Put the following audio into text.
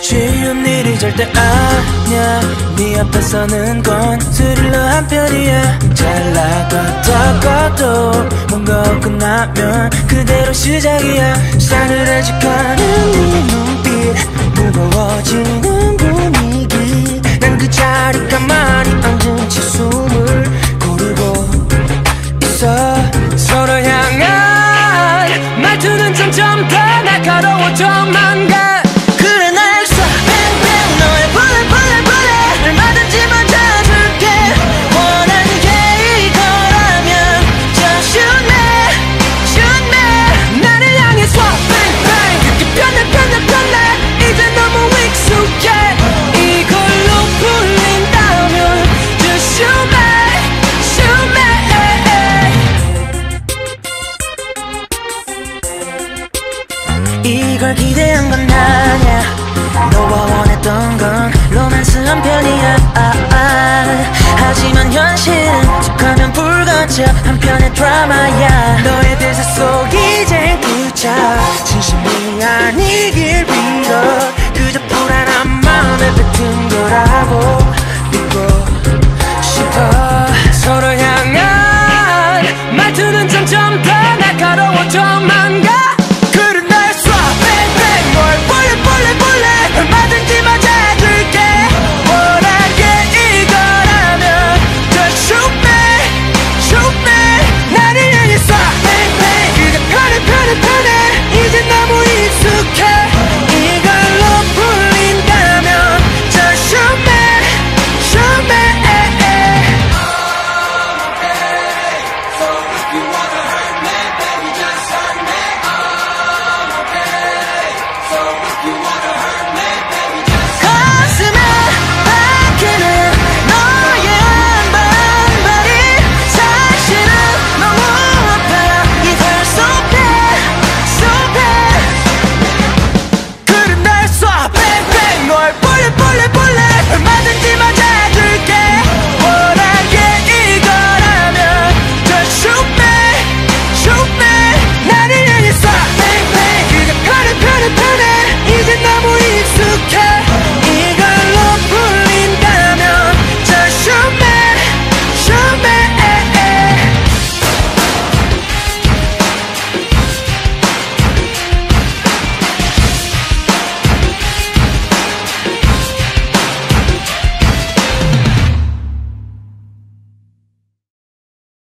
쉬운 일이 절대 아냐. 네 앞에 서는 건 스릴러 한 편이야. 잘나가다가도 뭔가 끝나면 그대로 시작이야. 싸늘해지가는 네 눈빛, 무거워지는 분위기. 난 그 자리 가만히 앉은 채 숨을 고르고 있어. 서로 향한 말투는 점점 더 날카로워져만 가. 이걸 기대한 건 아냐. 너와 원했던 건 로맨스한 편이야. 하지만 현실은 툭하면 불같아. 한편의 드라마야. 너의